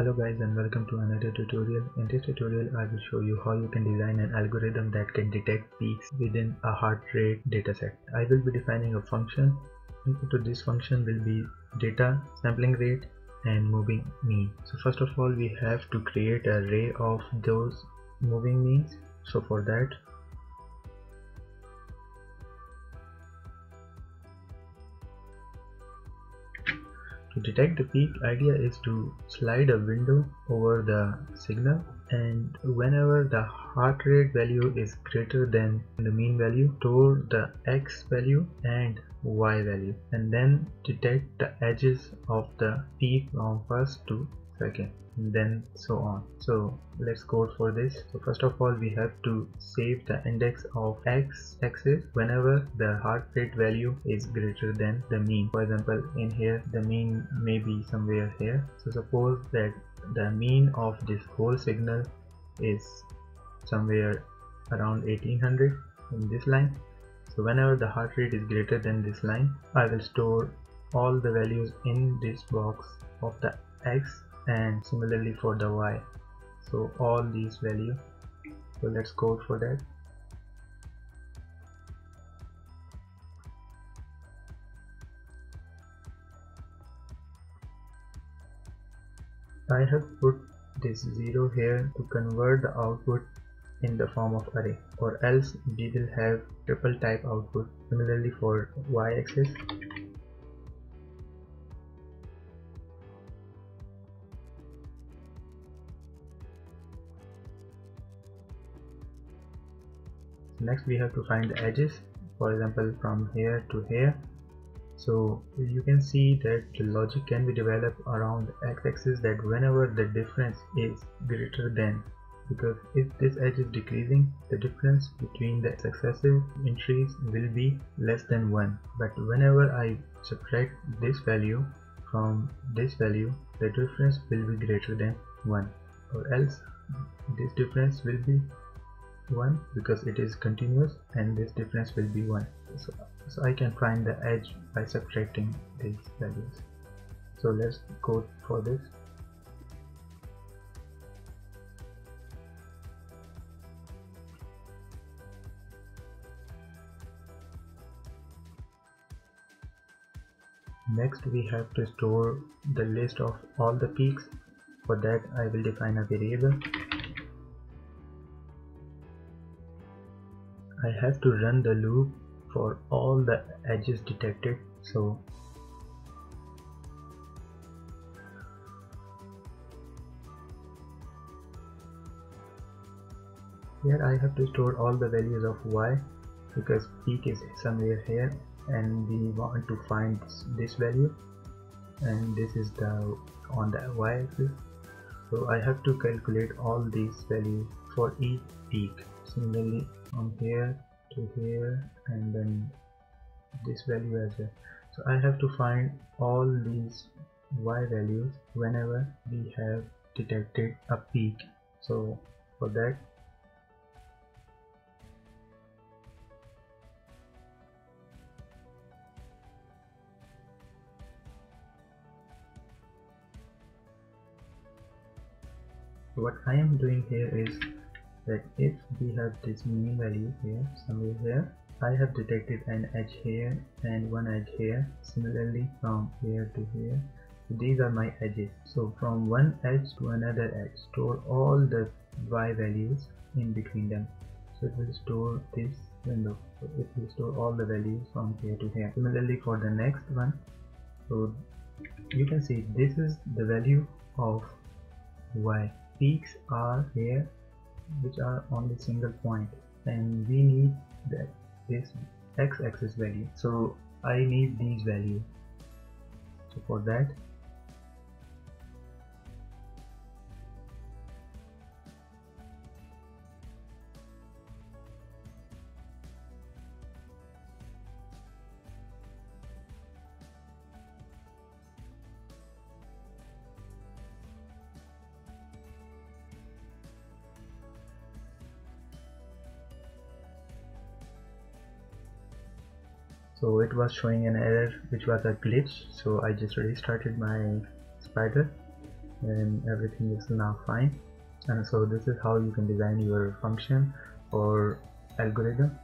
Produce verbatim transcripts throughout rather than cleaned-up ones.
Hello guys and welcome to another tutorial. In this tutorial I will show you how you can design an algorithm that can detect peaks within a heart rate dataset. I will be defining a function. Input to this function will be data, sampling rate and moving mean. So first of all we have to create an array of those moving means. So for that to detect the peak, idea is to slide a window over the signal, and whenever the heart rate value is greater than the mean value, store the x value and y value, and then detect the edges of the peak from first to second, and then so on. So let's code for this. So first of all we have to save the index of x axis whenever the heart rate value is greater than the mean. For example, in here the mean may be somewhere here. So suppose that the mean of this whole signal is somewhere around eighteen hundred in this line. So whenever the heart rate is greater than this line, I will store all the values in this box of the x, and similarly for the y, so all these values. So let's code for that. I have put this zero here to convert the output in the form of array, or else we will have triple type output. Similarly for y axis. Next we have to find the edges, for example from here to here. So you can see that the logic can be developed around the x-axis, that whenever the difference is greater than, because if this edge is decreasing, the difference between the successive entries will be less than one. But whenever I subtract this value from this value, the difference will be greater than one, or else this difference will be one because it is continuous, and this difference will be one. So, so I can find the edge by subtracting these values. So let's code for this. Next we have to store the list of all the peaks. For that I will define a variable. I have to run the loop for all the edges detected. So here I have to store all the values of y, because peak is somewhere here and we want to find this value, and this is the on the y axis. So I have to calculate all these values for each peak. Similarly from here to here, and then this value as well. So I have to find all these y values whenever we have detected a peak. So for that what I am doing here is that if we have this mean value here, somewhere here, I have detected an edge here and one edge here. Similarly from here to here, so these are my edges. So from one edge to another edge, store all the y values in between them. So it will store this window. So it will store all the values from here to here. Similarly for the next one, so you can see this is the value of y. Peaks are here, which are on the single point, and we need that this x-axis value. So I need these values. So for that So it was showing an error, which was a glitch. So I just restarted my spider, and everything is now fine. And so this is how you can design your function or algorithm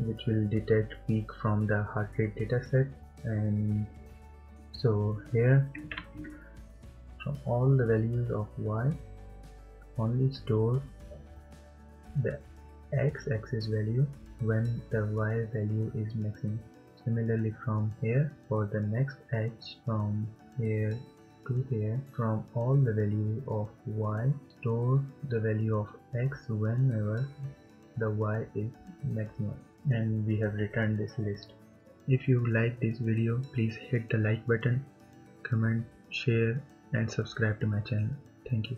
which will detect peak from the heart rate data set. And so here, from all the values of y, only store the x-axis value when the y value is maximum. Similarly, from here for the next edge, from here to here, from all the value of y, store the value of x whenever the y is maximum. And we have returned this list. If you like this video, please hit the like button, comment, share, and subscribe to my channel. Thank you.